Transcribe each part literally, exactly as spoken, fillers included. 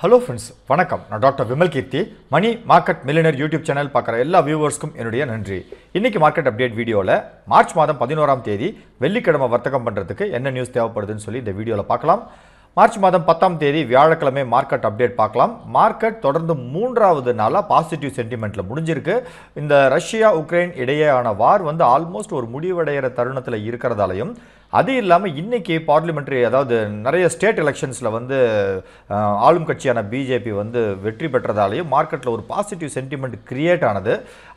Hello friends, vanakkam. Now Doctor Vimal Kirti, Money Market Millionaire YouTube channel paakara ella viewers kum enudaiya nandri. Inniki market update video la March maadam eleventh thedi vellikadama varthakam pandradhukku enna news thevapadudun solli indha video la paakalam. March maadam tenth thedi vyazhakkalame market update paakalam. Market thodarndu moondravathu naala positive sentiment la mudinjirukku. Indha Russia Ukraine idaiyaana war vandu almost oru mudivaidiyara tharunathila irukkradhalayum அது இல்லாமல் இன்றைக்கி parliamentary அதாவது நிறைய state எலெக்ஷன்ஸில் வந்து ஆளும் கட்சியான BJP வந்து வெற்றி பெற்றதாலேயும் மார்க்கெட்டில் ஒரு பாசிட்டிவ் சென்டிமெண்ட் கிரியேட் ஆனது.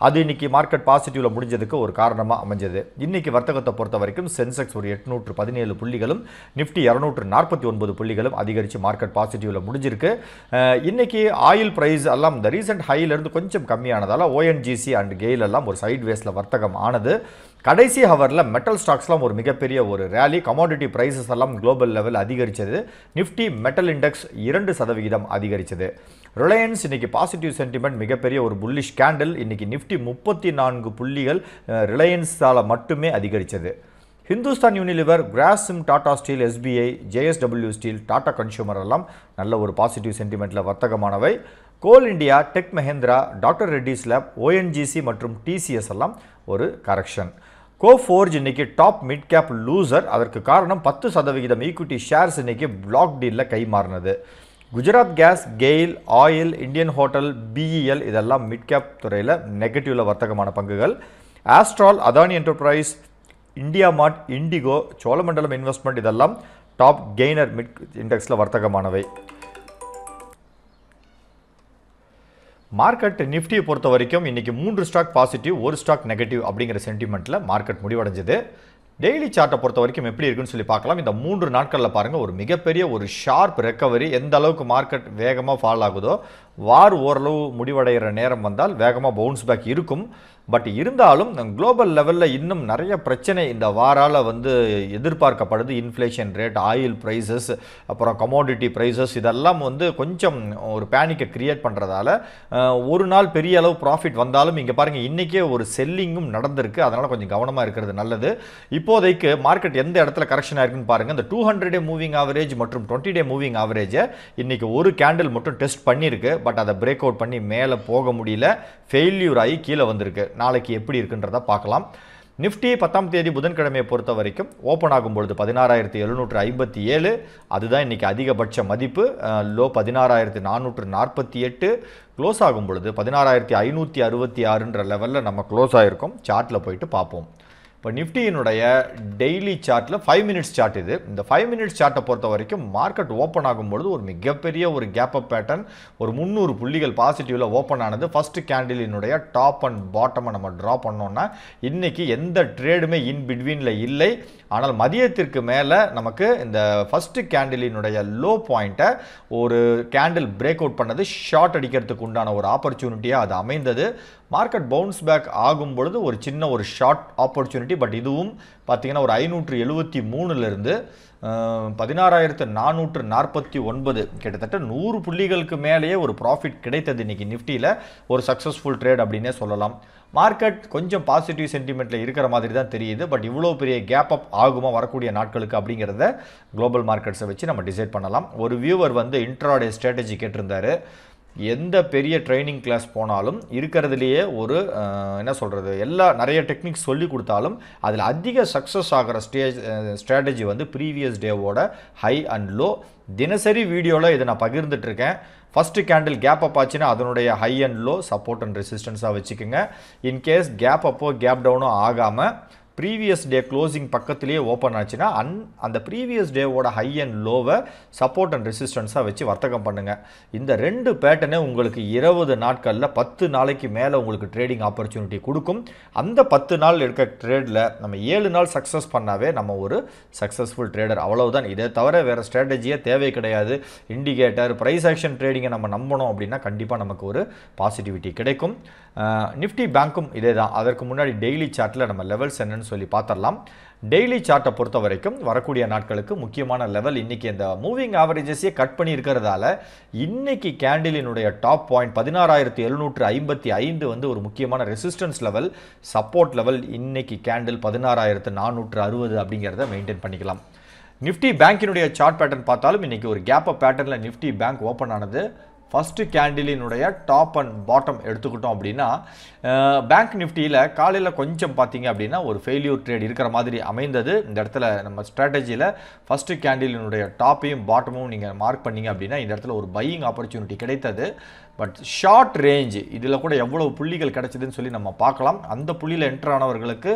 அது இன்றைக்கி மார்க்கெட் பாசிட்டிவில் முடிஞ்சதுக்கு ஒரு காரணமாக அமைஞ்சது. இன்றைக்கி வர்த்தகத்தை பொறுத்த வரைக்கும் சென்செக்ஸ் ஒரு எட்நூற்று பதினேழு புள்ளிகளும் நிஃப்டி இரநூற்று நாற்பத்தி ஒன்பது புள்ளிகளும் அதிகரித்து மார்க்கெட் பாசிட்டிவில் முடிஞ்சிருக்கு. இன்றைக்கி ஆயில் ப்ரைஸ் எல்லாம் இந்த ரீசெண்ட் ஹையிலேருந்து கொஞ்சம் கம்மியானதால் ஓஎன்ஜிசி அண்ட் கெயில் எல்லாம் ஒரு சைட் வேஸில் வர்த்தகம் ஆனது. கடைசி ஹவரில் மெட்டல் ஸ்டாக்ஸ்லாம் ஒரு மிகப்பெரிய ஒரு ரேலி, கமாடிட்டி ப்ரைஸஸ் எல்லாம் குளோபல் லெவல் அதிகரித்தது. நிஃப்டி மெட்டல் இண்டெக்ஸ் இரண்டு சதவிகிதம் அதிகரித்தது. ரிலையன்ஸ் இன்றைக்கி பாசிட்டிவ் சென்டிமெண்ட் மிகப்பெரிய ஒரு புல்லிஷ் கேண்டில். இன்றைக்கி நிஃப்டி முப்பத்தி நான்கு புள்ளிகள் ரிலையன்ஸால் மட்டுமே அதிகரித்தது. Hindustan Unilever, Grasim, Tata Steel, S B I, J S W Steel, Tata Consumer எல்லாம் நல்ல ஒரு பாசிட்டிவ் சென்டிமெண்ட்டில் வர்த்தகமானவை. Coal India, Tech Mahindra, Doctor Reddy's Lab, O N G C மற்றும் T C S எல்லாம் ஒரு கரெக்ஷன். CoForge இன்னைக்கு top mid cap loser. அதற்கு காரணம் பத்து சதவிகிதம் ஈக்விட்டி ஷேர்ஸ் இன்னைக்கு பிளாக் டீலில் கைமாறினது. Gujarat gas, GAIL, oil, Indian hotel, B E L இதெல்லாம் மிட் கேப் துறையில் நெகட்டிவில் வர்த்தகமான பங்குகள். Astral, Adani enterprise, India mart, indigo, Cholamandalam investment இதெல்லாம் டாப் கெய்னர் மிட் இண்டெக்ஸில் வர்த்தகமானவை. மார்க்கெட் நிஃப்டியை பொறுத்த வரைக்கும் இன்றைக்கி மூன்று ஸ்டாக் பாசிட்டிவ், ஒரு ஸ்டாக் நெகட்டிவ் அப்படிங்கிற சென்டிமெண்ட்டில் மார்க்கெட் முடிவடைஞ்சது. டெய்லி சார்ட்டை பொறுத்த வரைக்கும் எப்படி இருக்குன்னு சொல்லி பார்க்கலாம். இந்த மூன்று நாட்களில் பாருங்கள் ஒரு மிகப்பெரிய ஒரு ஷார்ப் ரெக்கவரி. எந்த அளவுக்கு மார்க்கெட் வேகமாக ஃபால் ஆகுதோ, வார் ஓரளவு முடிவடைகிற நேரம் வந்தால் வேகமாக பவுன்ஸ் பேக் இருக்கும். பட் இருந்தாலும் குளோபல் லெவலில் இன்னும் நிறைய பிரச்சனை இந்த வாரால் வந்து எதிர்பார்க்கப்படுது. இன்ஃப்ளேஷன் ரேட், ஆயில் ப்ரைஸஸ், அப்புறம் கமாடிட்டி ப்ரைஸஸ் இதெல்லாம் வந்து கொஞ்சம் ஒரு பேனிக்கை க்ரியேட் பண்ணுறதால ஒரு நாள் பெரிய அளவு ப்ராஃபிட் வந்தாலும் இங்கே பாருங்கள் இன்றைக்கே ஒரு செல்லிங்கும் நடந்திருக்கு. அதனால் கொஞ்சம் கவனமாக இருக்கிறது நல்லது. இப்போதைக்கு மார்க்கெட் எந்த இடத்துல கரெக்ஷன் ஆயிருக்குன்னு பாருங்கள். இந்த two hundred day moving average மற்றும் டுவெண்ட்டி டே மூவிங் ஆவரேஜை இன்றைக்கி ஒரு கேண்டில் மட்டும் டெஸ்ட் பண்ணியிருக்கு. பட் அதை பிரேக் அவுட் பண்ணி மேலே போக முடியல, ஃபெயில்யூர் ஆகி கீழே வந்திருக்கு. நாளைக்கு எப்படி இருக்குன்றதை பார்க்கலாம். நிஃப்டி பத்தாம் தேதி புதன்கிழமையை பொறுத்த வரைக்கும் ஓப்பன் ஆகும்பொழுது பதினாறாயிரத்தி எழுநூற்று ஐம்பத்தி ஏழு அதுதான் இன்றைக்கி அதிகபட்ச மதிப்பு. லோ பதினாறாயிரத்தி நானூற்று நாற்பத்தி எட்டு க்ளோஸ் ஆகும் பொழுது பதினாறாயிரத்தி ஐநூற்றி அறுபத்தி ஆறுன்ற லெவலில் நம்ம க்ளோஸ் ஆகிருக்கோம். சார்ட்டில் போயிட்டு பார்ப்போம். இப்போ நிஃப்டியினுடைய டெய்லி சார்ட்டில் ஃபைவ் மினிட்ஸ் சார்ட் இது. இந்த ஃபைவ் மினிட்ஸ் சார்ட்டை பொறுத்த வரைக்கும் மார்க்கெட் ஓப்பன் ஆகும்பொழுது ஒரு மிகப்பெரிய ஒரு கேப்பப் பேட்டர்ன் ஒரு முந்நூறு புள்ளிகள் பாசிட்டிவில் ஓப்பன் ஆனது. ஃபஸ்ட்டு கேண்டிலினுடைய டாப் அண்ட் பாட்டமை நம்ம ட்ரா பண்ணோன்னா இன்றைக்கி எந்த ட்ரேடுமே இன் பிட்வீனில் இல்லை. ஆனால் மதியத்திற்கு மேலே நமக்கு இந்த ஃபஸ்ட்டு கேண்டிலினுடைய லோ பாயிண்ட்டை ஒரு கேண்டில் பிரேக் அவுட் பண்ணது ஷார்ட் அடிக்கிறதுக்கு உண்டான ஒரு ஆப்பர்ச்சுனிட்டியாக அது அமைந்தது. மார்க்கெட் பவுன்ஸ் பேக் ஆகும் பொழுது ஒரு சின்ன ஒரு ஷார்ட் ஆப்பர்ச்சுனிட்டி. பட் இதுவும் பார்த்தீங்கன்னா ஒரு ஐநூற்று எழுபத்தி மூணுலேருந்து பதினாறாயிரத்து நானூற்று நாற்பத்தி ஒன்பது கிட்டத்தட்ட நூறு புள்ளிகளுக்கு மேலேயே ஒரு ப்ராஃபிட் கிடைத்தது இன்றைக்கி நிஃப்டியில். ஒரு சக்ஸஸ்ஃபுல் ட்ரேட் அப்படின்னே சொல்லலாம். மார்க்கெட் கொஞ்சம் பாசிட்டிவ் சென்டிமெண்ட்டில் இருக்கிற மாதிரி தான் தெரியுது. பட் இவ்வளோ பெரிய கேப் அப் ஆகுமா வரக்கூடிய நாட்களுக்கு அப்படிங்கிறத குளோபல் மார்க்கெட்ஸை வச்சு நம்ம டிசைட் பண்ணலாம். ஒரு வியூவர் வந்து இன்ட்ராடே ஸ்ட்ராட்டஜி கேட்டிருந்தார். எந்த பெரிய ட்ரைனிங் கிளாஸ் போனாலும் இருக்கிறதுலையே ஒரு என்ன சொல்கிறது எல்லா நிறைய டெக்னிக்ஸ் சொல்லி கொடுத்தாலும் அதில் அதிக சக்ஸஸ் ஆகிற ஸ்டேஜ் ஸ்ட்ராட்டஜி வந்து ப்ரீவியஸ் டேவோட ஹை அண்ட் லோ. தினசரி வீடியோவில் இதை நான் பகிர்ந்துட்டுருக்கேன். ஃபஸ்ட்டு கேண்டில் கேப் அப் ஆச்சுன்னா அதனுடைய high and low support and ரெசிஸ்டன்ஸாக வச்சுக்கோங்க. இன்கேஸ் கேப் அப்போ கேப் டவுனோ ஆகாமல் ப்ரீவியஸ் டே க்ளோசிங் பக்கத்துலேயே ஓப்பன் ஆச்சுன்னா அன் அந்த ப்ரீவியஸ் டேவோட ஹை அண்ட் லோவை சப்போர்ட் அண்ட் ரெசிஸ்டன்ஸாக வச்சு வர்த்தகம் பண்ணுங்கள். இந்த ரெண்டு பேட்டர்னே உங்களுக்கு இருபது நாட்களில் பத்து நாளைக்கு மேலே உங்களுக்கு ட்ரேடிங் ஆப்பர்ச்சுனிட்டி கொடுக்கும். அந்த பத்து நாள் எடுக்க ட்ரேடில் நம்ம ஏழு நாள் சக்ஸஸ் பண்ணாவே நம்ம ஒரு சக்ஸஸ்ஃபுல் ட்ரேடர் அவ்வளவுதான். இதை தவிர வேறு ஸ்ட்ராட்டஜியே தேவை கிடையாது. இண்டிகேட்டர் ப்ரைஸ் ஆக்ஷன் ட்ரேடிங்கை நம்ம நம்பணும் அப்படின்னா கண்டிப்பாக நமக்கு ஒரு பாசிட்டிவிட்டி கிடைக்கும். நிஃப்டி பேங்க்கும் இதே தான். அதற்கு முன்னாடி டெய்லி சார்ட்டில் நம்ம லெவல்ஸ் என்னென்னு சொல்லி பார்த்தரலாம். டெய்லி சார்ட்டை பொறுத்த வரைக்கும் வரக்கூடிய நாட்களுக்கு முக்கியமான லெவல் இன்றைக்கி இந்த மூவிங் ஆவரேஜஸையே கட் பண்ணி இருக்கிறதால இன்றைக்கி கேண்டிலினுடைய டாப் பாயிண்ட் பதினாறாயிரத்தி எழுநூற்று ஐம்பத்தி ஐந்து வந்து ஒரு முக்கியமான ரெசிஸ்டன்ஸ் லெவல், சப்போர்ட் லெவல். இன்றைக்கி கேண்டில் பதினாறாயிரத்து நானூற்று அறுபது அப்படிங்கிறத மெயின்டைன் பண்ணிக்கலாம். Nifty Bank chart pattern பார்த்தாலும் இன்னைக்கு ஒரு gap up patternல Nifty Bank open ஆனது first candle இனுடைய top and bottom எடுத்துக்கிட்டோம் அப்படினா Bank Niftyல காலையில கொஞ்சம் பாத்தீங்க அப்படினா ஒரு failure trade இருக்கிற மாதிரி அமைந்தது இந்த இடத்துல நம்ம ஸ்ட்ராட்டஜில first candle இனுடைய top யும் bottom யும் நீங்க மார்க் பண்ணீங்க அப்படினா இந்த இடத்துல ஒரு buying opportunity கிடைத்தது but short range இதில கூட எவ்வளவு புள்ளிகள் கிடைச்சதுன்னு சொல்லி நம்ம பார்க்கலாம் அந்த புள்ளியில என்டர் ஆனவங்களுக்கு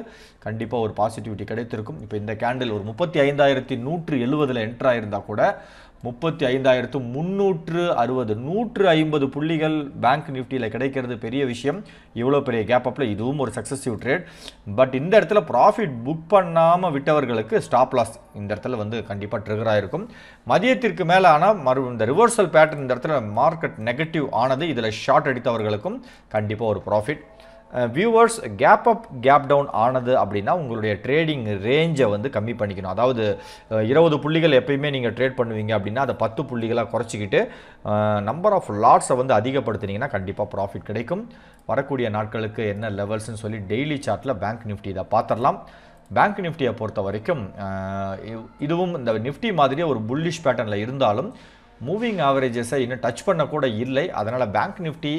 கண்டிப்பா ஒரு பாசிட்டிவிட்டி கிடைத்திருக்கும் இப்போ இந்த கேண்டில் ஒரு thirty-five thousand one seventy ல என்டர் ஆயிருந்தா கூட thirty-five thousand three sixty one fifty புள்ளிகள் bank nifty ல கிடைக்கிறது பெரிய விஷயம் இவ்வளவு பெரிய gap upல இதுவும் ஒரு சக்சஸிவ் ட்ரேட் பட் இந்த இடத்துல profit book பண்ணாம விட்டவங்களுக்கு stop loss இந்த இடத்துல வந்து கண்டிப்பா ட்ரிகர் ஆயிருக்கும் மதியத்திற்கு மேல ஆனா இந்த reversal pattern இந்த இடத்துல market negative ஆனது இதல ஷார்ட் அடித்தவர்களுக்கும் கண்டிப்பா ஒரு profit viewers gap up gap down ஆனது அப்படினா உங்களுடைய ட்ரேடிங் ரேஞ்சை வந்து கம்மி பண்ணிக்கணும் அதாவது twenty புள்ளிகள் எப்பயுமே நீங்க ட்ரேட் பண்ணுவீங்க அப்படினா அத ten புள்ளிகளா குறைச்சிக்கிட்டு நம்பர் ஆஃப் லாட்ஸை வந்து அதிகப்படுத்துனீங்கனா கண்டிப்பா प्रॉफिट கிடைக்கும் வரக்கூடிய நாட்களுக்கு என்ன லெவல்ஸ் னு சொல்லி டெய்லி சார்ட்ல bank nifty இத பாத்தறலாம் Bank nifty பொறுத்த வரைக்கும் இதுவும் இந்த nifty மாதிரியே ஒரு bullish patternல இருந்தாலும் Moving averages இன்னும் டச் பண்ண கூட இல்லை அதனால bank nifty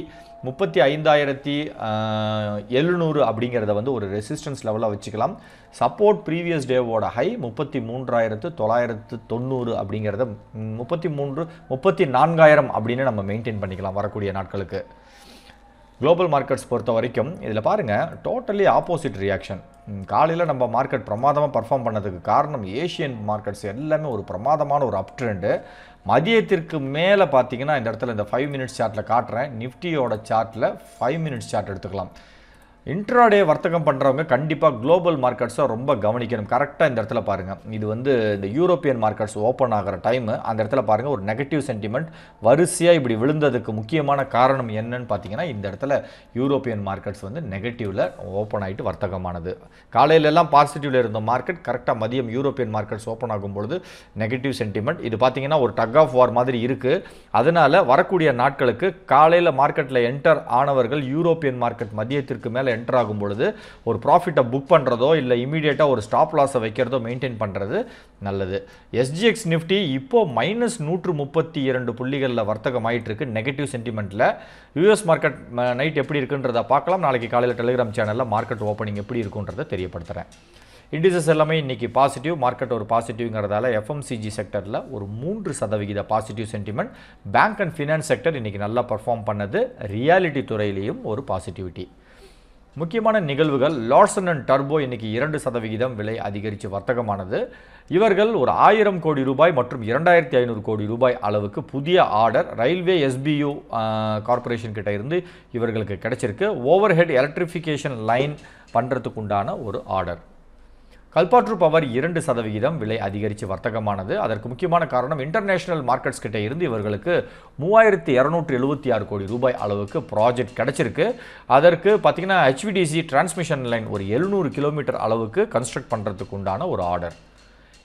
thirty-five thousand seven hundred அப்படிங்கறத வந்து ஒரு ரெசிஸ்டன்ஸ் லெவலா வச்சுக்கலாம் சப்போர்ட் previous day ஓட high thirty-three thousand nine ninety அப்படிங்கறத thirty-three thirty-four thousand அப்படினே நம்ம மெயின்टेन பண்ணிக்கலாம் வரக்கூடிய நாட்களுக்கு Global markets பொறுத்த வரைக்கும் இதுல பாருங்க totally opposite reaction. காலையில நம்ம மார்க்கெட் பிரமாதமா perform பண்ணதுக்கு காரணம் ஏசியன் மார்க்கெட்ஸ் எல்லாமே ஒரு பிரமாதமான ஒரு அப் ட்ரெண்ட். மதியத்திற்கு மேல பாத்தீங்கன்னா இந்த இடத்துல இந்த five minutes chartல காட்றேன். நிஃப்டியோட chartல five minutes chart எடுத்துக்கலாம். Intraday வர்த்தகம் பண்றவங்க கண்டிப்பா global markets ரொம்ப கவனிக்கணும். கரெக்ட்டா இந்த இடத்துல பாருங்க. இது வந்து இந்த யூரோப்பியன் markets ஓபன் ஆகற டைம் அந்த இடத்துல பாருங்க ஒரு நெகட்டிவ் சென்டிமென்ட் வரிசையா இப்படி விழுந்ததுக்கு முக்கியமான காரணம் என்னன்னு பாத்தீங்கன்னா இந்த இடத்துல யூரோப்பியன் markets வந்து நெகட்டிவ்ல ஓபன் ஆயிட்டு வர்த்தகமானது. காலையில எல்லாம் பாசிட்டிவ்ல இருந்த மார்க்கெட் கரெக்ட்டா மதியம் யூரோப்பியன் markets ஓபன் ஆகும் பொழுது நெகட்டிவ் சென்டிமென்ட் இது பாத்தீங்கன்னா ஒரு டக் ஆஃப் வார் மாதிரி இருக்கு. அதனால வரக்கூடிய நாட்களுக்கு காலையில மார்க்கெட்ல என்டர் ஆனவர்கள் யூரோப்பியன் market மதியத்திற்கு மேல என்டர் ஆகும் பொழுது ஒரு profit புக் பண்றதோ இல்ல இமிடியேட்டா ஒரு ஸ்டாப் லாஸ் வைக்கிறதோ மெயின்டெய்ன் பண்றது நல்லது S G X nifty இப்போ minus one thirty-two புள்ளிகள்ல வர்த்தகம் ஆயிட்டு இருக்கு நெகட்டிவ் சென்டிமென்ட்ல U S மார்க்கெட் நைட் எப்படி இருக்குன்றத பார்க்கலாம் நாளைக்கு காலையில Telegram சேனல்ல மார்க்கெட் ஓபனிங் எப்படி இருக்குன்றத தெரியப்படுத்துறேன் இண்டிசஸ் எல்லாமே இன்னைக்கு பாசிட்டிவ் மார்க்கெட் ஒரு பாசிட்டிவ்ங்கறதால F M C G செக்டர்ல ஒரு three percent positive sentiment bank and finance sector இன்னைக்கு நல்லா perform பண்ணது ரியாலிட்டி துறையிலயும் ஒரு பாசிட்டிவிட்டி முக்கியமான நிகழ்வுகள் லார்சன் அண்ட் டர்போ இன்னைக்கு two percent விலை அதிகரிச்சு வர்த்தகமானது இவர்கள் ஒரு one thousand கோடி ரூபாய் மற்றும் twenty-five hundred கோடி ரூபாய் அளவுக்கு புதிய order railway S B U corporation கிட்ட இருந்து இவங்களுக்கு கிடைச்சிருக்கு ஓவர்ஹெட் எலக்ட்ரிஃபிகேஷன் லைன் பண்றதுக்கு உண்டான ஒரு order Kalpataru power two percent விலை அதிகரிச்சு வர்த்தகமானது அதற்கு முக்கியமான காரணம் இன்டர்நேஷனல் மார்க்கெட்ஸ் கிட்ட இருந்து இவங்களுக்கு thirty-two seventy-six கோடி ரூபாய் அளவுக்கு ப்ராஜெக்ட் கிடைச்சிருக்கு அதற்கு பாத்தீங்கன்னா H V D C transmission line ஒரு seven hundred kilometers அளவுக்கு கன்ஸ்ட்ரக்ட் பண்றதுக்கு உண்டான ஒரு order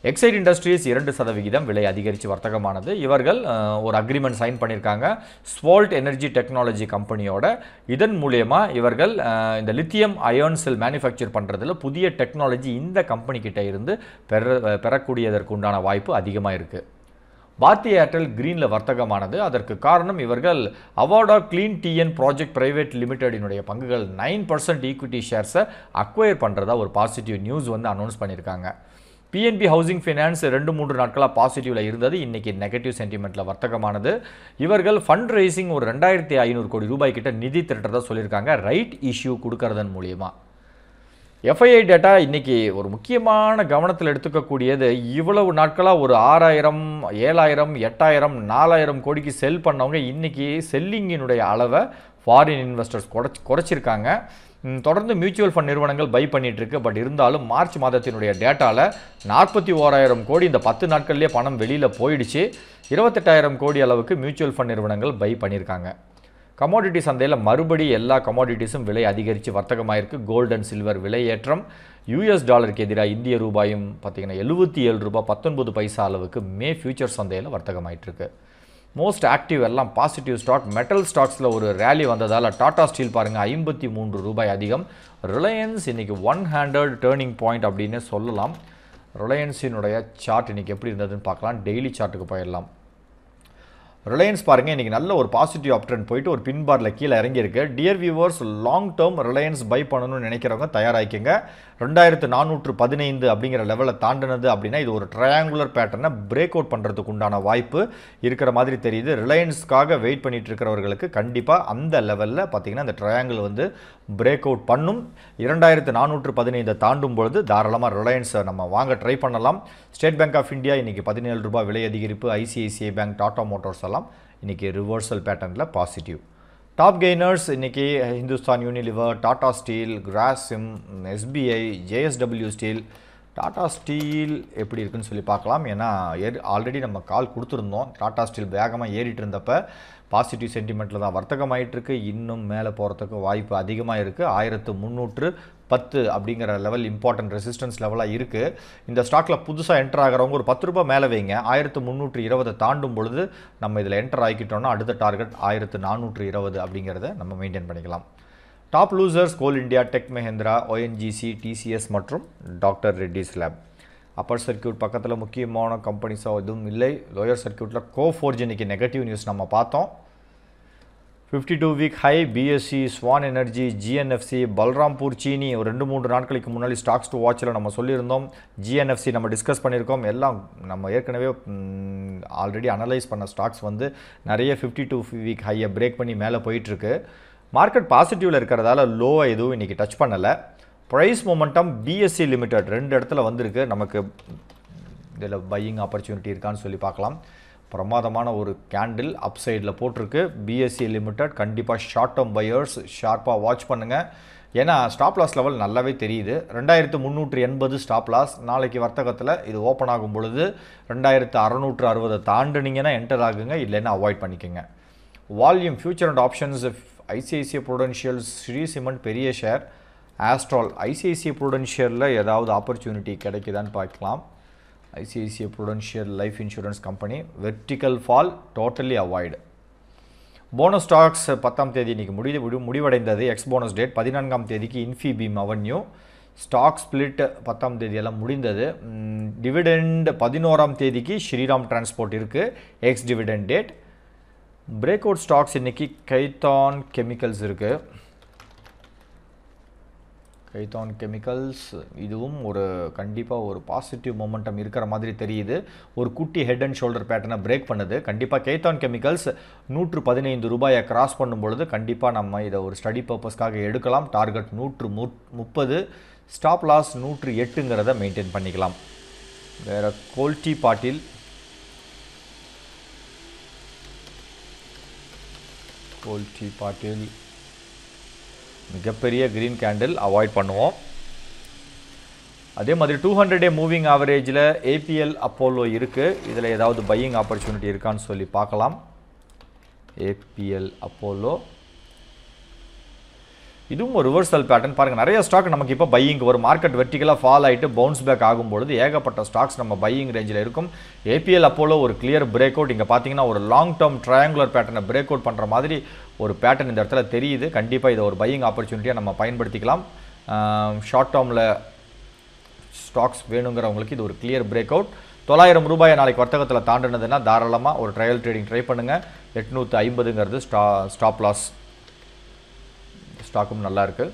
Exide industries two percent விலை அதிகரிச்சு வர்த்தகமானது இவர்கள் ஒரு அக்ரிமென்ட் சைன் பண்ணிருக்காங்க ஸ்வால்ட் எனர்ஜி டெக்னாலஜி கம்பெனியோட இதன் மூலமா இவர்கள் இந்த லித்தியம் அயன் செல் manufacture பண்றதுல புதிய டெக்னாலஜி இந்த கம்பெனி கிட்ட இருந்து பெறக்கூடியதற்கு உண்டான வாய்ப்பு அதிகமாக இருக்கு பாரதி ஏர்டெல் கிரீன்ல வர்த்தகமானது அதற்கு காரணம் இவர்கள் அவார்டா clean TN project private limited இனுடைய பங்குகள் nine percent ஈக்விட்டி ஷேர்ஸை அக்வயர் பண்றதா ஒரு பாசிட்டிவ் நியூஸ் வந்து அனௌன்ஸ் பண்ணிருக்காங்க P N B Housing Finance two three நாட்களா பாசிட்டிவ்ல இருந்தது இன்னைக்கு நெகட்டிவ் சென்டிமென்ட்ல வர்த்தகமானது இவர்கள் ஃபண்ட் ரைசிங் ஒரு twenty-five hundred கோடி ரூபாய் கிட்ட நிதி திரட்டறதா சொல்லிருக்காங்க ரைட் இஷ்யூ கொடுக்கறதன் மூலமா F I I data இன்னைக்கு ஒரு முக்கியமான கவனத்தில் எடுத்துக்க கூடியது இவ்வளவு நாட்களா ஒரு six thousand seven thousand eight thousand four thousand கோடிக்கு செல் பண்ணவங்க இன்னைக்கு செல்லிங்கினுடைய அளவை ஃபாரின் இன்வெஸ்டர்ஸ் குறைச்சிருக்காங்க தொடர்ந்து மியூச்சுவல் ஃபண்ட் நிறுவனங்கள் பை பண்ணிட்டு இருக்கு பட் இருந்தாலும் மார்ச் மாதத்தினுடைய டேட்டால forty-one thousand கோடி இந்த ten நாட்களிலே பணம் வெளியில போயிடுச்சு twenty-eight thousand கோடி அளவுக்கு மியூச்சுவல் ஃபண்ட் நிறுவனங்கள் பை பண்ணிருக்காங்க கமோடிட்டி சந்தையில மறுபடி எல்லா கமோடிட்டிஸும் விலை அதிகரிச்சு வர்த்தகமாயிருக்கு கோல்ட் அண்ட் சில்வர் விலை ஏற்றம் U S டாலருக்கு எதிராக இந்திய ரூபாயும் பாத்தீங்கன்னா seventy-seven ரூபாய் nineteen பைசா அளவுக்கு மே ஃபியூச்சர் சந்தையில வர்த்தகமாயிட்டு இருக்கு Most active எல்லாம் positive stock metal stocksல ஒரு rally வந்ததால Tata Steel பாருங்க fifty-three ரூபாய் அதிகம் Reliance இன்னைக்கு one handed turning point அப்படினே சொல்லலாம் Reliance in chart in Paklan daily chart. Reliance paranga or positive uptrend point or pin bar like dear viewers, long term Reliance buy pananum nenikiranga tayaraikeenga twenty-four fifteen அப்படிங்கற லெவல்ல தாண்டனது அப்படினா இது ஒரு triangular pattern break out பண்றதுக்கு உண்டான வாய்ப்பு இருக்கிற மாதிரி தெரியுது. Reliance காக வெயிட் பண்ணிட்டு இருக்கிறவங்களுக்கு கண்டிப்பா அந்த லெவல்ல பாத்தீங்கன்னா அந்த triangle வந்து break out பண்ணும். twenty-four fifteen தாண்டும் பொழுது தாராளமா Reliance நம்ம வாங்க ட்ரை பண்ணலாம். State Bank of India இன்னைக்கு seventeen ரூபாய் விலை அதிகரிப்பு, I C I C I Bank, Tata Motors இன்னைக்கு reversal patternல positive. Top gainers இன்னைக்கு Hindustan Unilever, Tata Steel, Grasim, S B I, J S W Steel. Tata Steel எப்படி இருக்குன்னு சொல்லி பார்க்கலாம். ஏனா ஆல்ரெடி நம்ம கால் கொடுத்திருந்தோம். Tata Steel வேகமா ஏறிட்டு இருந்தப்ப பாசிட்டிவ் சென்டிமெண்ட்ல தான் வர்த்தகம் ஆயிட்டு இருக்கு. இன்னும் மேல போறதுக்கு வாய்ப்பு அதிகமா இருக்கு. thirteen ten அப்படிங்கற லெவல் இம்பார்ட்டன்ட் ரெசிஸ்டன்ஸ் லெவலா இருக்கு. இந்த ஸ்டாக்ல புதுசா என்டர் ஆகறவங்க ஒரு ten ரூபாய் மேல வைங்க. thirteen twenty தாண்டும் பொழுது நம்ம இதல என்டர் ஆகிட்டோம்னா அடுத்த டார்கெட் fourteen twenty அப்படிங்கறதை நம்ம மெயின்टेन பண்ணிக்கலாம். Top losers Coal India, Tech Mahindra, O N G C, T C S மற்றும் Doctor Reddy's Lab. Upper circuit பக்கத்துல முக்கியமான companies எதுவும் இல்லை. Lower circuitல CoForge இன்னைக்கு negative news நம்ம பார்த்தோம். fifty-two week high B S E, Swan Energy, G N F C, Balrampur Chini ஒரு ரெண்டு மூணு நாட்களுக்கு முன்னாடி stocks to watchல நம்ம சொல்லியிருந்தோம். G N F C நம்ம டிஸ்கஸ் பண்ணியிருக்கோம். எல்லாம் நம்ம ஏற்கனவே ஆல்ரெடி அனலைஸ் பண்ண ஸ்டாக்ஸ் வந்து நிறைய fifty-two week high break பண்ணி மேல போயிட்டு இருக்கு. Market positive இருக்கிறதால low எதுவும் இன்னைக்கு டச் பண்ணல. Price momentum B S E limited ரெண்டு இடத்துல வந்திருக்கு. நமக்கு இதல buying opportunity இருக்கான்னு சொல்லி பார்க்கலாம். பிரமாதமான ஒரு கேண்டில் அப் சைடுல போட்டுருக்கு. B S E limited கண்டிப்பா ஷார்ட் டர்ம் buyers ஷார்ப்பா வாட்ச் பண்ணுங்க. ஏனா ஸ்டாப் லாஸ் லெவல் நல்லாவே தெரியுது. twenty-three eighty stop loss. நாளைக்கு வர்த்தகத்துல இது ஓபன் ஆகும் பொழுது twenty-six sixty தாண்டனீங்கனா என்டர் ஆகுங்க, இல்லனா அவாய்ட் பண்ணிக்கங்க. Volume future and options I C I C I Prudential, Sri Cement Periya Share, Astral. I C I C I Prudential la edavadhu opportunity kedaikkudhaan paakalam. I C I C I Prudential Life Insurance Company, vertical fall totally avoid. Bonus stocks tenth தேதி இன்னைக்கு முடிவடைந்தது. Ex bonus date fourteenth தேதிக்கு Infibim Avenue. Stock split tenth தேதி எல்லாம் முடிந்தது. Dividend eleventh தேதிக்கு Shriram Transport இருக்கு. Ex dividend date. Breakout stocks இன்னைக்கு Kaithan Chemicals இருக்கு. Kaithan Chemicals இதுவும் ஒரு கண்டிப்பா ஒரு பாசிட்டிவ் மொமெண்டம் இருக்கிற மாதிரி தெரியுது. ஒரு குட்டி ஹெட் அண்ட் ஷோல்டர் பேட்டர்னை பிரேக் பண்ணுது. கண்டிப்பா Kaithan Chemicals one fifteen ரூபாயை கிராஸ் பண்ணும் பொழுது கண்டிப்பா நம்ம இத ஒரு ஸ்டடி பர்பஸ்க்காக எடுக்கலாம். Target one thirty, stop loss one oh eightங்கறதை மெயின்டெய்ன் பண்ணிக்கலாம். வேற கோல்டி பாட்டில் Coal Tea Patil மிகப்பெரிய green candle அவாய்ட் பண்ணுவோம். அதே மாதிரி two hundred day moving average ல A P L Apollo இருக்கு. இதுல ஏதாவது buying opportunity இருக்கான்னு சொல்லி பார்க்கலாம். A P L Apollo இதுவும் ஒரு ரிவர்சல் பேட்டர்ன் பாருங்க. நிறைய ஸ்டாக் நமக்கு இப்ப பையிங் ஒரு மார்க்கெட் வெர்டிகலா ஃபால் ஆயிட்டு பவுன்ஸ் பேக் ஆகும் பொழுது ஏகப்பட்ட ஸ்டாக்ஸ் நம்ம பையிங் ரேஞ்சில இருக்கும். A P L Apollo ஒரு கிளியர் பிரேக் அவுட். இங்க பாத்தீங்கன்னா ஒரு லாங் டர்ம் ட்ரையாங்குலர் பேட்டர்னை பிரேக் அவுட் பண்ற மாதிரி ஒரு பேட்டர்ன் இந்த இடத்துல தெரியுது. கண்டிப்பா இது ஒரு பையிங் ஆப்பர்சூனிட்டியா நம்ம பயன்படுத்திக்கலாம். ஷார்ட் டர்ம்ல ஸ்டாக்ஸ் வேணும்ங்கறவங்களுக்கு இது ஒரு கிளியர் பிரேக் அவுட். தொள்ளாயிரம் ரூபாயை நாளைக்கு வர்த்தகத்துல தாண்டனதுன்னா தாராளமா ஒரு ட்ரையல் ட்ரேடிங் ட்ரை பண்ணுங்க. eight fiftyங்கிறது ஸ்டாப் லாஸ். ஸ்டாக்கும் நல்லா இருக்கு.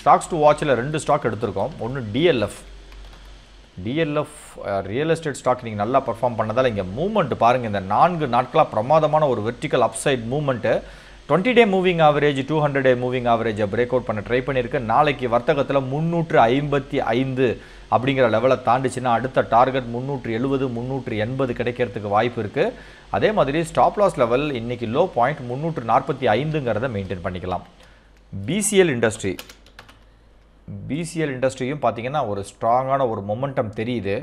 ஸ்டாக்ஸ் டு வாட்ச்ல ரெண்டு ஸ்டாக் எடுத்துறோம். ஒன்னு D L F. D L F real estate stock நீங்க நல்லா பெர்ஃபார்ம் பண்ணதால இங்க மூவ்மென்ட் பாருங்க. இந்த நான்கு நாட்களா பிரமாதமான ஒரு vertical upside movement. twenty day moving average two hundred day moving அவரேஜை பிரேக் அவுட் பண்ண ட்ரை பண்ணிருக்கு. நாளைக்கு வர்த்தகத்துல three fifty-five அப்படிங்கற லெவலை தாண்டிச்சினா அடுத்த target three seventy three eighty கிடைக்கிறதுக்கு வாய்ப்பு இருக்கு. அதே மாதிரி ஸ்டாப் லாஸ் லெவல் இன்னைக்கு லோ பாயிண்ட் three forty-fiveங்கறதை மெயின்டெய்ன் பண்ணிக்கலாம். B C L industry B C L industryயும் பார்த்தீங்கன்னா ஒரு ஸ்ட்ராங்கான ஒரு மொமெண்டம் தெரியுது.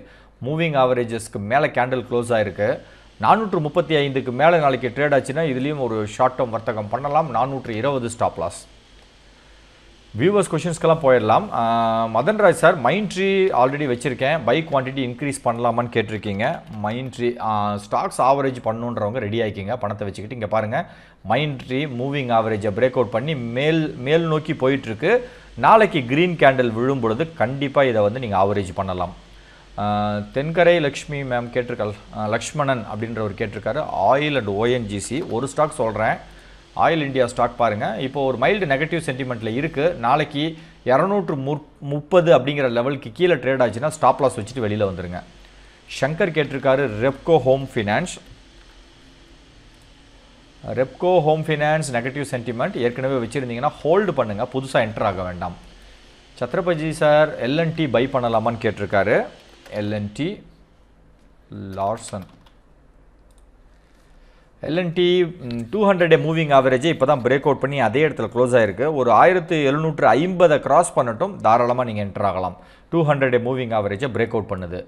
மூவிங் அவரேஜஸ்க்கு மேலே கேண்டில் க்ளோஸ் ஆயிருக்கு. four thirty-fiveக்கு மேலே நாளைக்கு ட்ரேட் ஆச்சுன்னா இதுலயும் ஒரு ஷார்ட் டர்ம் வர்த்தகம் பண்ணலாம். four twenty ஸ்டாப் லாஸ். வியூவர்ஸ் क्वेश्चंसக்கெல்லாம் போயிடலாம். மதன்ராஜ் சார் மைண்ட்ரி ஆல்ரெடி வச்சிருக்கேன், பை குவாண்டிட்டி இன்க்ரீஸ் பண்ணலாமான்னு கேட்டிருக்கீங்க. மைண்ட்ரி ஸ்டாக்ஸ் ஆவரேஜ் பண்ணணும்ன்றவங்க ரெடி ஆகிக்கீங்க. பணத்தை வச்சுக்கிட்டு இங்கே பாருங்கள் மைண்ட்ரி மூவிங் ஆவரேஜை பிரேக் அவுட் பண்ணி மேல் மேல் நோக்கி போயிட்டுருக்கு. நாளைக்கு க்ரீன் கேண்டில் விழும் பொழுது கண்டிப்பாக இதை வந்து நீங்கள் ஆவரேஜ் பண்ணலாம். Tenkarai Lakshmi ma'am Ketrikal Lakshmanan abindra or Ketrikar oil and O N G C one stock solran Oil India stock paranga. Ipo or mild negative sentiment la irukku nalaki two thirty abingra level ki keela trade aachina stop loss vechitu velila vandrunga. Shankar Ketrikar Repco Home Finance Repco Home Finance negative sentiment yerkanave vechirundinga hold pannunga pudusa enter aaga vendam. Chhatrapaji sir L and T buy pannalaman Ketrikar L and T Larsen L and T two hundred moving average இப்பதான் break out பண்ணி அதே இடத்துல close ஆயிருக்கு ஒரு seventeen fifty cross பண்ணட்டும் தாராளமா நீங்க enter ஆகலாம் two hundred moving average break out பண்ணுது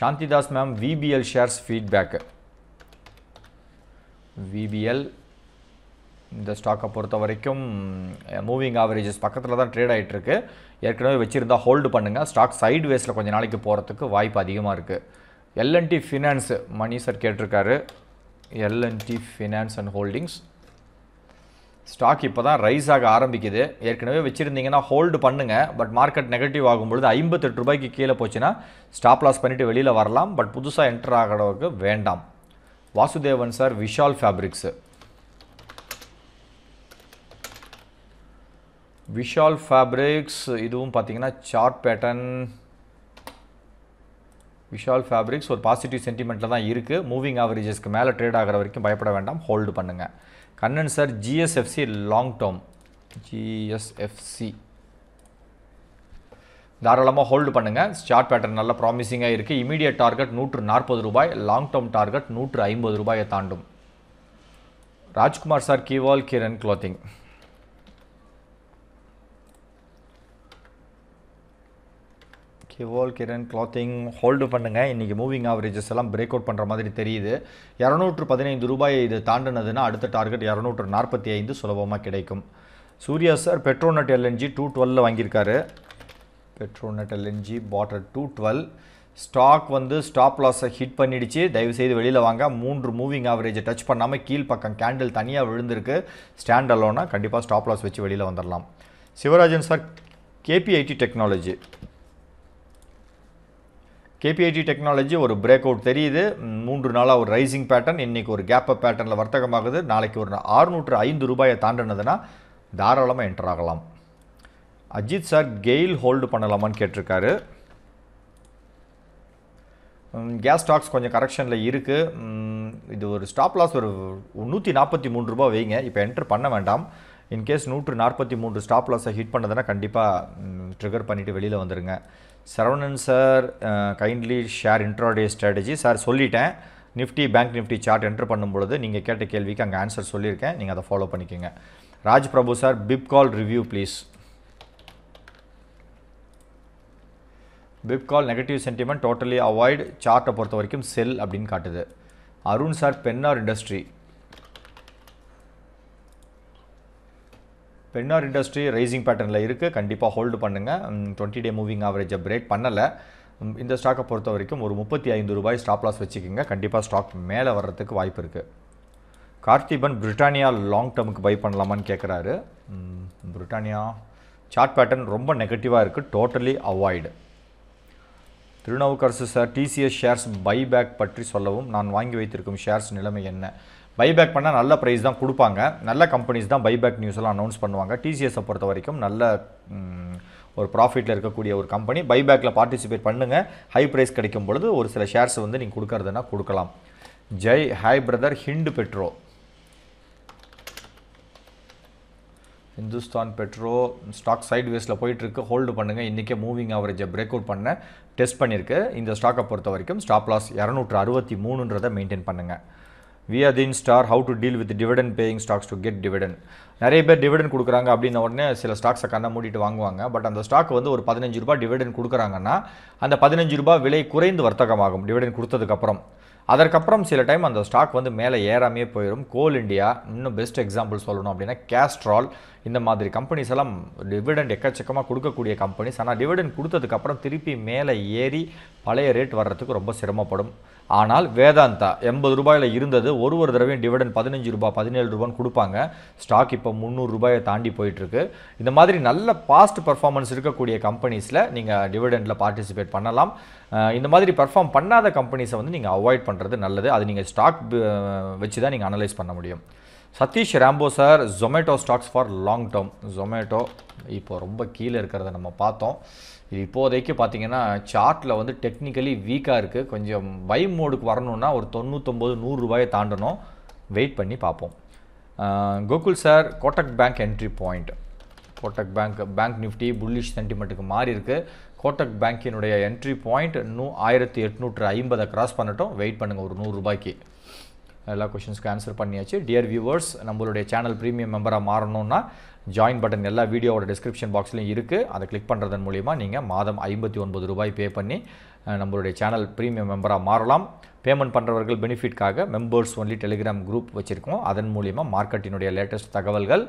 Shantidas ma'am V B L shares feedback V B L இந்த ஸ்டாக்க பொறுத்த வரைக்கும் மூவிங் அவரேजेस பக்கத்துல தான் ட்ரேட் ஆயிட்டு இருக்கு ஏற்கனவே வெச்சிருந்தா ஹோல்ட் பண்ணுங்க ஸ்டாக் சைடுவேஸ்ல கொஞ்ச நாளைக்கு போறதுக்கு வாய்ப்பு அதிகமா இருக்கு L and T Finance Mani sir கேட்டிருக்காரு L and T Finance and Holdings stock இப்பதான் ரைஸ் ஆக ஆரம்பிக்குது ஏற்கனவே வெச்சிருந்தீங்கன்னா ஹோல்ட் பண்ணுங்க பட் மார்க்கெட் நெகட்டிவ் ஆகும் பொழுது fifty-eight ரூபாய்க்கு கீழ போச்சுனா ஸ்டாப் லாஸ் பண்ணிட்டு வெளியில வரலாம் பட் புதுசா என்டர் ஆகறதுக்கு வேண்டாம் Vasudevan sir Vishal fabrics Vishal Fabrics, இதுவும் பார்த்தீங்கன்னா chart pattern Vishal Fabrics ஒரு positive sentimentல தான் இருக்கு moving averages க்கு மேல ட்ரேட் ஆகற வரைக்கும் பயப்பட வேண்டாம் ஹோல்ட் பண்ணுங்க Kannan sir G S F C long term G S F C தாராளமா ஹோல்ட் பண்ணுங்க chart pattern நல்ல promising-ஆ இருக்கு immediate target one forty ரூபாய் long term target one fifty ரூபாயை தாண்டும் Rajkumar sir Kewal Kiran clothing Kiran Kiran Clothing hold பண்ணுங்க இன்னைக்கு மூவிங் அவரேजेस எல்லாம் பிரேக் அவுட் பண்ற மாதிரி தெரியுது two fifteen ரூபாய் இது தாண்டனதுனா அடுத்த டார்கெட் two forty-five சுலபமா கிடைக்கும் Surya sir Petronet L N G two twelve வாங்கி இருக்காரு Petronet L N G bought at two twelve stock வந்து ஸ்டாப் லாஸ் ஹிட் பண்ணிடுச்சு தயவு செய்து வெளியில வாங்க three மூவிங் அவரேஜ் டச் பண்ணாம கீழ் பக்கம் கேண்டில் தனியா விழுந்திருக்கு ஸ்டாண்ட் அலோனா கண்டிப்பா ஸ்டாப் லாஸ் வெச்சு வெளியில வந்தறலாம் Sivarajan sir K P I T technology K P I T Technology ஒரு breakout தெரியுது three நாளா ஒரு rising pattern இன்னைக்கு ஒரு gap up patternல வர்த்தகமாகுது நாளைக்கு ஒரு six oh five ரூபாயை தாண்டனதுனா தாராளமா என்டர் ஆகலாம் அஜித் சார் கெயில் ஹோல்ட் பண்ணலாமான்னு கேட்டிருக்காரு கேஸ் ஸ்டாக்ஸ் கொஞ்சம் கரெக்ஷன்ல இருக்கு இது ஒரு ஸ்டாப் லாஸ் ஒரு one forty-three ரூபாய் வைங்க இப்போ என்டர் பண்ண வேண்டாம் in case one forty-three stop loss hit பண்ணதுனா கண்டிப்பா ட்ரிகர் பண்ணிட்டு வெளியில வந்துருங்க Saravanan sir uh, kindly share intraday strategy sir சொல்லிட்டேன் nifty bank nifty chart enter பண்ணும் பொழுது நீங்க கேட்ட கேள்விக்கு அங்க answer சொல்லிருக்கேன் நீங்க அத ஃபாலோ பண்ணிக்கங்க Raj Prabhu sir bib call review please bib call negative sentiment totally avoid chart பொறுத்த வரைக்கும் sell அப்படிን காட்டுது Arun sir pennar industry Pennar industry rising pattern இருக்கு கண்டிப்பா ஹோல்ட் பண்ணுங்க twenty day moving average break பண்ணல இந்த ஸ்டாக்க பொறுத்த வரைக்கும் ஒரு thirty-five ரூபாய் ஸ்டாப் லாஸ் வெச்சுக்கிங்க கண்டிப்பா ஸ்டாக் மேல வரதுக்கு வாய்ப்பு இருக்கு கார்த்திபன் பிரிட்டானியா லாங் டர்ம்க்கு பை பண்ணலாமான்னு கேக்குறாரு பிரிட்டானியா சார்ட் pattern ரொம்ப நெகட்டிவா இருக்கு totally avoid Thirunavukkarasu sir T C S shares buyback பற்றி சொல்லவும் நான் வாங்கி வைத்திருக்கும் shares நிலைமை என்ன பைபேக் பண்ணா நல்ல பிரைஸ் தான் கொடுப்பாங்க நல்ல கம்பெனிஸ் தான் பைபேக் நியூஸ் எல்லாம் அனௌன்ஸ் பண்ணுவாங்க T C S பொறுத்த வரைக்கும் நல்ல ஒரு प्रॉफिटல இருக்க கூடிய ஒரு கம்பெனி பைபேக்ல பார்ட்டிசிபேட் பண்ணுங்க ஹை பிரைஸ் கிடைக்கும் பொழுது ஒரு சில ஷேர்ஸ் வந்து நீங்க கொடுக்கிறதுனா கொடுக்கலாம் Jai hi brother Hind Pedro Hindustan Petro stock sidewaysல போயிட்டு இருக்கு ஹோல்ட் பண்ணுங்க இன்னைக்கு மூவிங் அவரேஜ் பிரேக் அவுட் பண்ண டெஸ்ட் பண்ணிருக்கு இந்த ஸ்டாக்க பொறுத்த வரைக்கும் ஸ்டாப் லாஸ் two sixty-threenன்றதை மெயின்टेन பண்ணுங்க We are the star how to deal with dividend paying stocks to get dividend. நிறைய பேர் டிவிடெண்ட் கொடுக்குறாங்க அப்படின்ன உடனே சில ஸ்டாக்ஸை கண்ண மூடிட்டு வாங்குவாங்க பட் அந்த ஸ்டாக் வந்து ஒரு பதினஞ்சு ரூபாய் டிவிடெண்ட் கொடுக்குறாங்கன்னா அந்த பதினஞ்சு ரூபாய் விலை குறைந்து வர்த்தகமாகும் டிவிடெண்ட் கொடுத்ததுக்கு அப்புறம் அதற்கப்புறம் சில டைம் அந்த ஸ்டாக் வந்து மேலே ஏறாமே போயிடும் கோல் இந்தியா இன்னும் பெஸ்ட் எக்ஸாம்பிள் சொல்லணும் அப்படின்னா கேஸ்ட்ரால் இந்த மாதிரி கம்பெனிஸ் எல்லாம் டிவிடெண்ட் எக்கச்சக்கமாக கொடுக்கக்கூடிய கம்பெனிஸ். ஆனால் டிவிடெண்ட் கொடுத்ததுக்கு அப்புறம் திருப்பி மேலே ஏறி பழைய ரேட் வர்றதுக்கு ரொம்ப சிரமப்படும். ஆனால் வேதாந்தா எண்பது ரூபாயில் இருந்தது, ஒரு ஒரு தடவையும் டிவிடெண்ட் பதினஞ்சு ரூபாய் பதினேழு ரூபான்னு கொடுப்பாங்க. ஸ்டாக் இப்போ முந்நூறு ரூபாயை தாண்டி போயிட்டுருக்கு. இந்த மாதிரி நல்ல பாஸ்ட் பர்ஃபார்மன்ஸ் இருக்கக்கூடிய கம்பெனிஸில் நீங்கள் டிவிடெண்டில் பார்ட்டிசிபேட் பண்ணலாம். இந்த மாதிரி பர்ஃபார்ம் பண்ணாத கம்பெனிஸை வந்து நீங்கள் அவாய்ட் பண்ணுறது நல்லது. அது நீங்கள் ஸ்டாக் வச்சு தான் நீங்கள் அனலைஸ் பண்ண முடியும். Satish Rambo sir, Zomato stocks for long term. Zomato இப்போ ரொம்ப கீழே இருக்கிறத நம்ம பார்த்தோம். இது இப்போதைக்கு பார்த்தீங்கன்னா சார்ட்டில் வந்து டெக்னிக்கலி வீக்காக இருக்குது. கொஞ்சம் பை மோடுக்கு வரணுன்னா ஒரு தொண்ணூற்றொம்பது நூறு ரூபாயை தாண்டணும். வெயிட் பண்ணி பார்ப்போம். Gokul sir, Kotak bank entry point. Kotak bank bank Nifty bullish சென்டிமெண்ட்டுக்கு மாறி இருக்குது. கோட்டக் பேங்கினுடைய என்ட்ரி பாயிண்ட் நூ ஆயிரத்தி எட்நூற்று ஐம்பதை கிராஸ் பண்ணட்டும். வெயிட் பண்ணுங்கள் ஒரு நூறுரூபாய்க்கு. எல்லா கொஷின்ஸ்க்கு ஆன்சர் பண்ணியாச்சு. டியர் வியூவர்ஸ், நம்மளுடைய சேனல் ப்ரீமியம் மெம்பராக மாறணும்னா ஜாயின் பட்டன் எல்லா வீடியோவோட டிஸ்கிரிப்ஷன் பாக்ஸ்லையும் இருக்குது. அதை கிளிக் பண்ணுறதன் மூலிமா நீங்கள் மாதம் ஐம்பத்தி ஒன்பது ரூபாய் பே பண்ணி நம்மளுடைய சேனல் ப்ரீமியம் மெம்பராக மாறலாம். பேமெண்ட் பண்ணுறவர்கள் பெனிஃபிட்காக மெம்பர்ஸ் ஒன்லி டெலிகிராம் குரூப் வச்சுருக்கோம். அதன் மூலிமா மார்க்கெட்டினுடைய லேட்டஸ்ட் தகவல்கள்,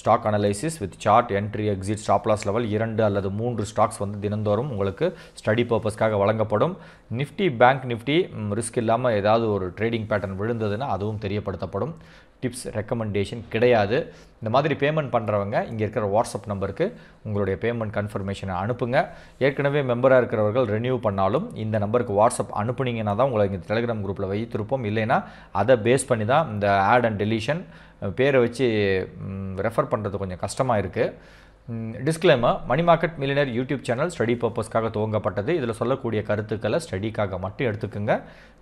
stock analysis with chart, entry exit, stop loss level, இரண்டு அல்லது மூன்று ஸ்டாக்ஸ் வந்து தினந்தோறும் உங்களுக்கு ஸ்டடி பர்பஸ்க்காக வழங்கப்படும். நிஃப்டி பேங்க் நிஃப்டி ரிஸ்க் இல்லாமல் ஏதாவது ஒரு ட்ரேடிங் பேட்டர்ன் விழுந்ததுன்னா அதுவும் தெரியப்படுத்தப்படும். டிப்ஸ் ரெக்கமெண்டேஷன் கிடையாது. இந்த மாதிரி பேமெண்ட் பண்ணுறவங்க இங்கே இருக்கிற வாட்ஸ்அப் நம்பருக்கு உங்களுடைய பேமெண்ட் கன்ஃபர்மேஷனை அனுப்புங்க. ஏற்கனவே மெம்பராக இருக்கிறவர்கள் ரெனியூ பண்ணாலும் இந்த நம்பருக்கு வாட்ஸ்அப் அனுப்புனீங்கன்னா தான் உங்களை இங்கே டெலிகிராம் குரூப்பில் வைத்திருப்போம். இல்லைன்னா அதை பேஸ் பண்ணி தான் இந்த ஆட் அண்ட் டெலீஷன் பேரை வச்சு ரெஃபர் பண்ணுறது கொஞ்சம் கஷ்டமாக இருக்குது. Disclaimer, money market millionaire YouTube channel study பர்பஸ்க்காக துவங்கப்பட்டது. இதில் சொல்லக்கூடிய கருத்துக்களை ஸ்டடிக்காக மட்டும் எடுத்துக்கோங்க.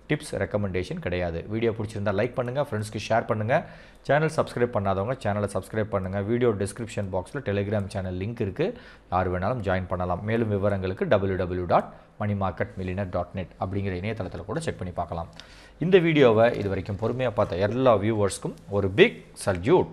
டிப்ஸ் ரெக்கமெண்டேஷன் கிடையாது. வீடியோ பிடிச்சிருந்தால் லைக் பண்ணுங்கள், ஃப்ரெண்ட்ஸ்க்கு ஷேர் பண்ணுங்கள். சேனல் சப்ஸ்கிரைப் பண்ணாதவங்க சேனலை சப்ஸ்கிரைப் பண்ணுங்கள். வீடியோ டிஸ்கிரிப்ஷன் பாக்ஸில் டெலிகிராம் சேனல் லிங்க் இருக்குது. யார் வேணாலும் ஜாயின் பண்ணலாம். மேலும் விவரங்களுக்கு W W dot money market millionaire dot net அப்படிங்கிற இணையதளத்தில் கூட செக் பண்ணி பார்க்கலாம். இந்த வீடியோவை இது வரைக்கும் பொறுமையாக பார்த்த எல்லா வியூவர்ஸ்க்கும் ஒரு பிக் சல்யூட்.